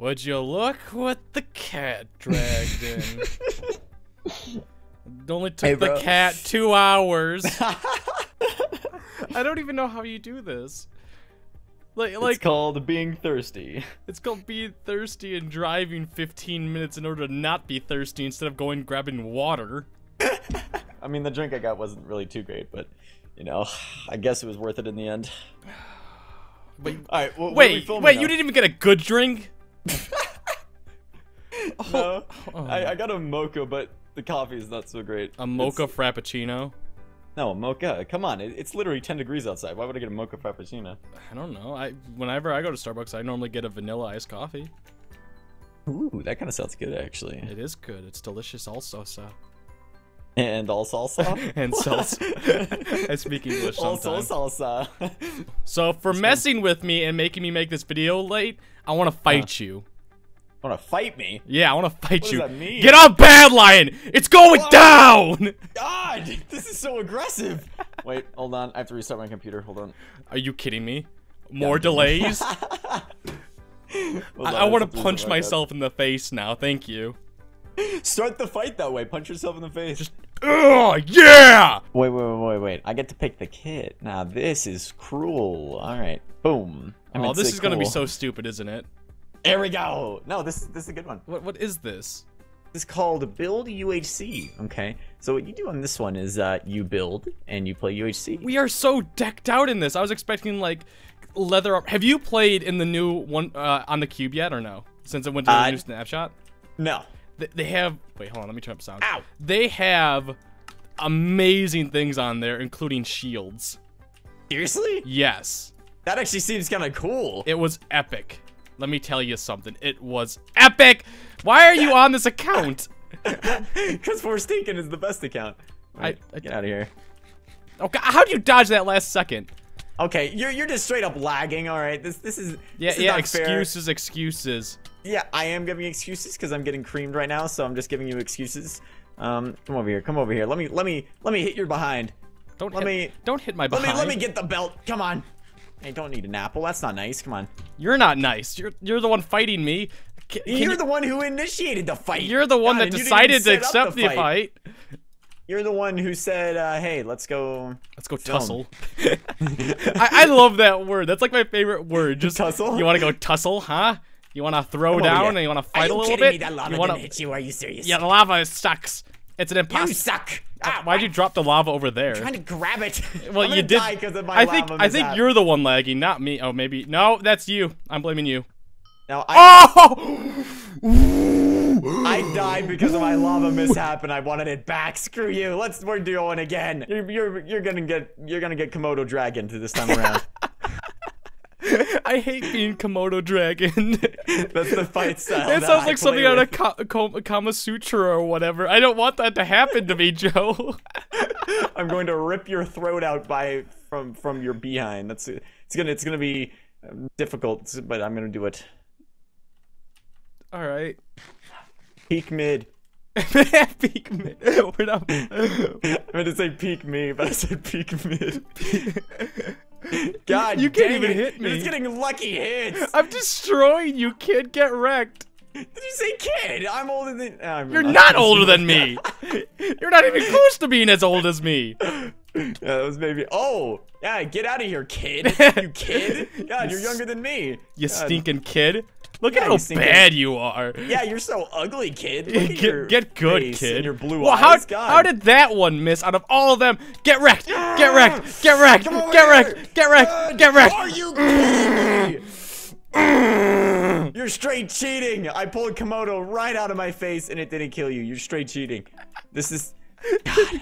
Would you look what the cat dragged in? It only took the cat 2 hours. I don't even know how you do this. Like, it's called being thirsty. It's called being thirsty and driving 15 minutes in order to not be thirsty instead of going grabbing water. I mean, the drink I got wasn't really too great, but, you know, I guess it was worth it in the end. But, all right, wait, you didn't even get a good drink? No, I got a mocha, but the coffee is not so great. A mocha frappuccino? No, mocha. Come on, it's literally 10 degrees outside. Why would I get a mocha frappuccino? I don't know. Whenever I go to Starbucks, I normally get a vanilla iced coffee. Ooh, that kind of sounds good, actually. It is good. It's delicious also, so. And all salsa? And salsa. I speak English sometimes. Also salsa. So for messing with me and making me make this video late, I want to fight you. Want to fight me? Yeah, I want to fight you. What does that mean? Get on Bad Lion! It's going down! God, this is so aggressive. Wait, hold on. I have to restart my computer. Hold on. Are you kidding me? More delays? I want to punch myself in the face now. Thank you. Start the fight that way. Punch yourself in the face. Just, yeah! Wait. I get to pick the kit. Now, this is cruel. All right, boom. Oh, this is going to be so stupid, isn't it? There we go. No, this is a good one. What is this? It's called Build UHC. Okay, so what you do on this one is you build and you play UHC. We are so decked out in this. I was expecting, like, leather up. Have you played in the new one on the cube yet or no? Since it went to the new snapshot? No. They have, wait, hold on, let me turn up sound. Ow! They have amazing things on there, including shields. Seriously? Yes. That actually seems kind of cool. It was epic. Let me tell you something. It was epic. Why are you on this account? Because Forstinkin is the best account. Right, get out of here. Okay, how'd you dodge that last second? Okay, you're just straight up lagging. All right, this is not fair. Excuses. Yeah, I am giving excuses because I'm getting creamed right now, so I'm just giving you excuses. Come over here. Let me hit your behind. Don't hit my behind. Let me get the belt. Come on. I don't need an apple. That's not nice. Come on. You're not nice. You're the one fighting me. You're the one who initiated the fight. You're the one that decided to accept the fight. You're the one who said, "Hey, let's go." Let's go tussle. I love that word. That's like my favorite word. Just tussle. You want to go tussle, huh? You want to throw down and you want to fight a little bit? Are you kidding me? That lava didn't hit you. Are you serious? Yeah, the lava sucks. It's an impossible. You suck. Why'd you drop the lava over there? I'm trying to grab it. Well, you did. I think you're the one lagging, not me. Oh, maybe. No, that's you. I'm blaming you. Now I died because of my lava mishap, and I wanted it back. Screw you. We're doing again. You're gonna get Komodo dragon this time around. I hate being Komodo dragon. That's the fight style. That sounds like something out of Kama Sutra or whatever. I don't want that to happen to me, Joe. I'm going to rip your throat out from your behind. It's gonna be difficult, but I'm gonna do it. All right. Peak mid. Peak mid. We're not. I meant to say peak me, but I said peak mid. God, you can't even hit me. It's getting lucky hits. I'm destroying you, kid. Get wrecked. Did you say kid? I'm older than. You're not older than me. You're not even close to being as old as me. Yeah, that was maybe. Oh, yeah. Get out of here, kid. You kid. God, you're younger than me. You stinking kid. Look at how bad you are. Yeah, you're so ugly, kid. Get good, kid. And your blue eyes. How did that one miss out of all of them? Get wrecked. Get wrecked. Get wrecked. Get wrecked. Get wrecked. Get wrecked. Are you kidding me? You're straight cheating. I pulled Komodo right out of my face and it didn't kill you. You're straight cheating. This is.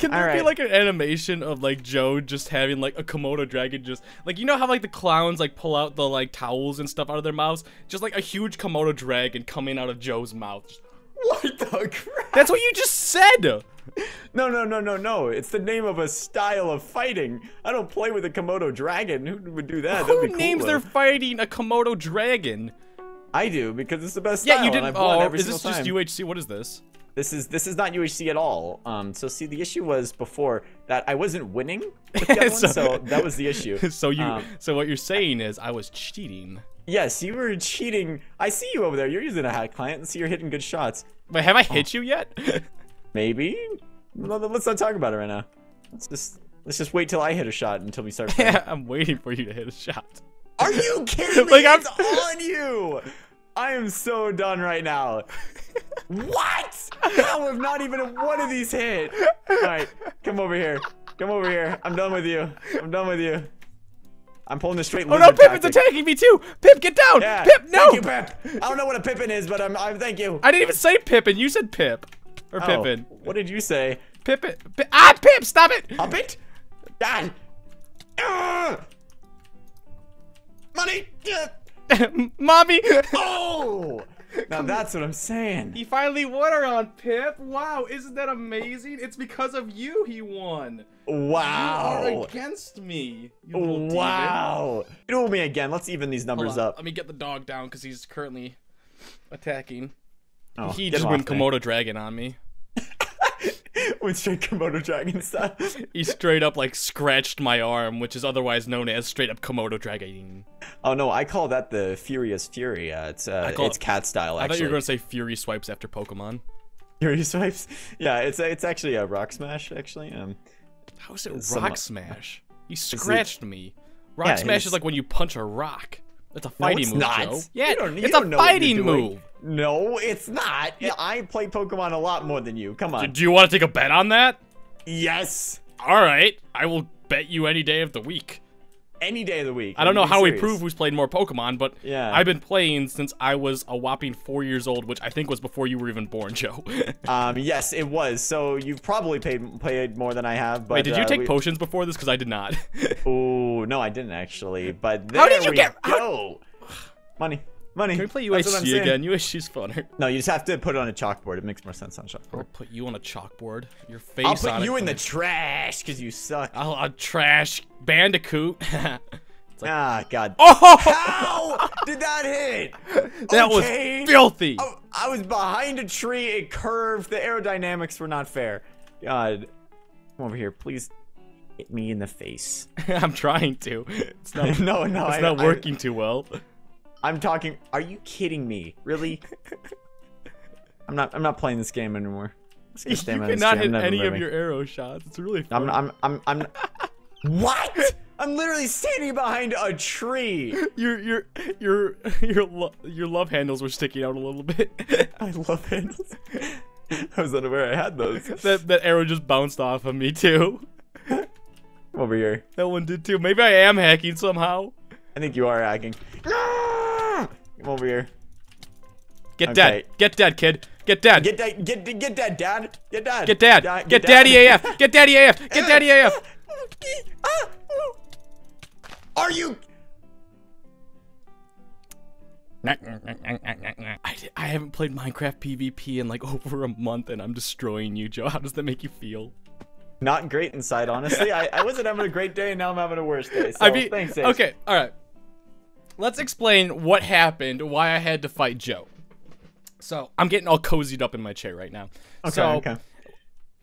Can there be like an animation of like Joe just having like a Komodo dragon just like, you know how like the clowns like pull out the like towels and stuff out of their mouths, just like a huge Komodo dragon coming out of Joe's mouth? What the crap? That's what you just said. No. It's the name of a style of fighting. I don't play with a Komodo dragon. Who would do that? Who names their fighting a Komodo dragon? I do because it's the best style. Yeah, you didn't. Oh, is this just UHC? What is this? This is not UHC at all. So see, the issue was before that I wasn't winning with the other one, so that was the issue. So what you're saying is I was cheating. Yes, you were cheating. I see you over there. You're using a hack client, and so you're hitting good shots. Wait, have I hit you yet? Maybe. Let's not talk about it right now. Let's just wait till I hit a shot until we start. Yeah, I'm waiting for you to hit a shot. Are you kidding me? Like, I'm on you. I am so done right now. What? How have not even one of these hit? All right, come over here. Come over here. I'm done with you. I'm done with you. I'm pulling the straight lizard. Oh no, Pippin's attacking me too! Pip, get down! Yeah. Pip, no! Thank you, Pip. I don't know what a Pippin is, but I'm thank you. I didn't even say Pippin. You said Pip, or Pippin. What did you say? Pippin. Ah, Pip! Stop it! Up it! God! Money! Mommy! Oh! Now that's what I'm saying. He finally won her on Pip. Wow, isn't that amazing? It's because of you he won. Wow. You are against me. You little wow. Duel me again. Let's even these numbers up. Let me get the dog down because he's currently attacking. Oh, he just went Komodo dragon on me. Went straight Komodo dragon style. He straight up like scratched my arm, which is otherwise known as straight up Komodo dragon. Oh no, I call that the Furious Fury. It's cat style. Actually. I thought you were gonna say Fury Swipes after Pokemon. Fury Swipes? Yeah, it's actually a Rock Smash. Actually, how is it Rock Smash? He scratched me. Rock Smash is like when you punch a rock. That's a fighting move, Joe. Yeah, it's a fighting move. No, it's not. I play Pokemon a lot more than you. Come on. Do you want to take a bet on that? Yes. All right. I will bet you any day of the week. Any day of the week. I don't know how we prove who's played more Pokemon, but yeah. I've been playing since I was a whopping 4 years old, which I think was before you were even born, Joe. Yes, it was. So you've probably played more than I have. But, wait, did you take potions before this? Because I did not. Oh no, I didn't actually. But there how did you get? Go. Money, money. Can we play UHC again? UHC's funner. No, you just have to put it on a chalkboard. It makes more sense on a chalkboard. I'll put you on a chalkboard. Your face. I'll put you in the trash because you suck. I'll trash Bandicoot. Like, ah, God. Oh! How did that hit? That was filthy. I was behind a tree. It curved. The aerodynamics were not fair. God, come over here, please. Hit me in the face. I'm trying to. It's not. no, it's not working too well. I'm talking. Are you kidding me? Really? I'm not playing this game anymore. You cannot hit any of your arrow shots. It's really funny. I'm What? I'm literally standing behind a tree. Your love handles were sticking out a little bit. I love handles. I was unaware I had those. That arrow just bounced off of me too. Come over here. That one did too. Maybe I am hacking somehow. I think you are hacking. Come over here. Get dead. Get dead, kid. Get dead. Get dead, dad. Get dad. Get dad. Get daddy AF. Get daddy AF. Get daddy AF. Are you? I haven't played Minecraft PvP in like over a month, and I'm destroying you, Joe. How does that make you feel? Not great inside, honestly. I wasn't having a great day, and now I'm having a worse day. So I mean, thanks, Ace. Okay, all right. Let's explain what happened, why I had to fight Joe. So I'm getting all cozied up in my chair right now. Okay. So,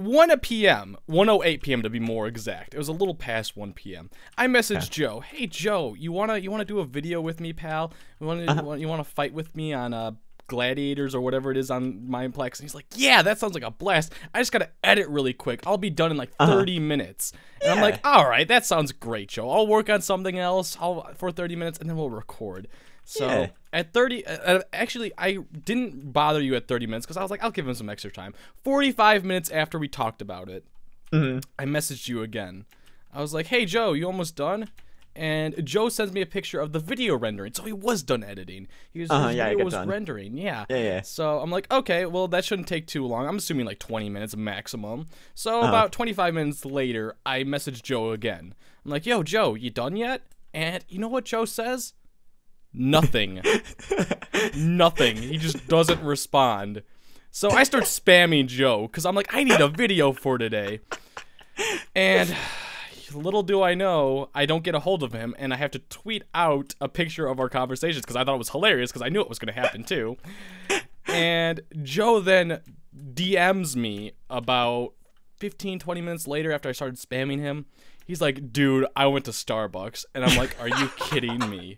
1:08 p.m. to be more exact. It was a little past 1 p.m. I messaged Joe. Hey Joe, you wanna do a video with me, pal? You wanna fight with me on gladiators or whatever it is on Mindplex? And he's like, yeah, that sounds like a blast. I just gotta edit really quick. I'll be done in like 30 minutes. And I'm like, all right, that sounds great, Joe. I'll work on something else for 30 minutes and then we'll record. So at 30, actually, I didn't bother you at 30 minutes because I was like, I'll give him some extra time. 45 minutes after we talked about it, I messaged you again. I was like, hey, Joe, you almost done? And Joe sends me a picture of the video rendering. So he was done editing. He was, his video was rendering. Yeah. So I'm like, okay, well, that shouldn't take too long. I'm assuming like 20 minutes maximum. So about 25 minutes later, I message Joe again. I'm like, yo, Joe, you done yet? And you know what Joe says? Nothing. Nothing. He just doesn't respond. So I start spamming Joe because I'm like, I need a video for today. And little do I know, I don't get a hold of him, and I have to tweet out a picture of our conversations because I thought it was hilarious because I knew it was going to happen too. And Joe then DMs me about 15, 20 minutes later after I started spamming him. He's like, dude, I went to Starbucks. And I'm like, are you kidding me?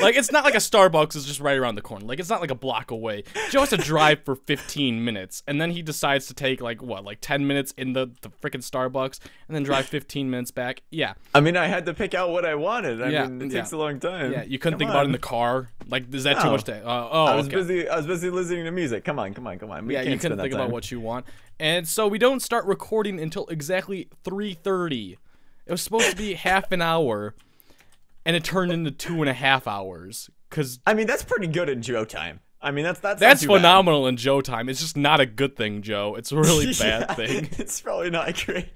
Like, it's not like a Starbucks is just right around the corner. Like, it's not like a block away. Joe has to drive for 15 minutes, and then he decides to take, like, what, like 10 minutes in the frickin' Starbucks, and then drive 15 minutes back. Yeah. I mean, I had to pick out what I wanted. I mean, it takes a long time. Yeah, you couldn't think about it in the car? Like, is that too much to... I was busy listening to music. Come on, come on, come on. Yeah, you couldn't think about what you want. And so we don't start recording until exactly 3:30. It was supposed to be half an hour, and it turned into 2.5 hours. Cause I mean, that's pretty good in Joe time. I mean, that's phenomenal in Joe time. It's just not a good thing, Joe. It's a really bad thing. It's probably not great.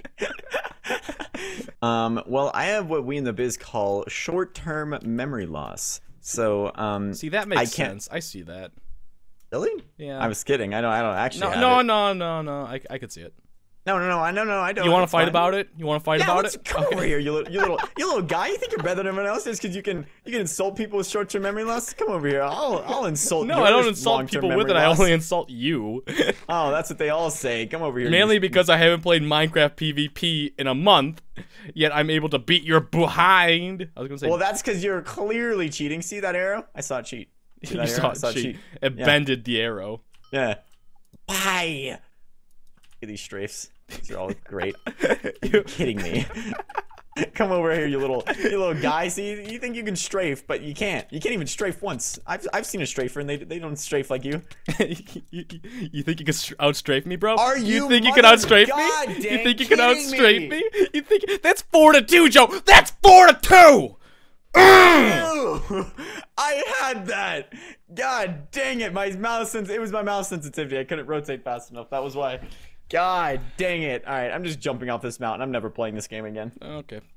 Well, I have what we in the biz call short-term memory loss. So, see, that makes sense. I see that. Really? Yeah. I was kidding. I don't actually. No, no, no, no, no. I could see it. No, I don't. You want to fight about it? You want to fight about it? Come over here, you little guy. You think you're better than everyone else just because you can insult people with short-term memory loss? Come over here. I'll insult you. No, I don't insult people with it. I only insult you. Oh, that's what they all say. Come over here. Mainly because I haven't played Minecraft PvP in a month, yet I'm able to beat your behind. I was gonna say. Well, that's because you're clearly cheating. See that arrow? I saw it cheat. You saw it cheat. It bended the arrow. Yeah. Bye. These strafes, these are all great. You're kidding me. Come over here, you little guy. See, you think you can strafe, but you can't. You can't even strafe once. I've seen a strafer, and they don't strafe like you. You think you can outstrafe me, bro? Are you? You think you can outstrafe me? You think you can outstrafe me? You think that's 4-2, Joe? That's 4-2. Ew, I had that. God dang it! My mouse It was my mouse sensitivity. I couldn't rotate fast enough. That was why. God dang it. All right, I'm just jumping off this mountain. I'm never playing this game again. Okay.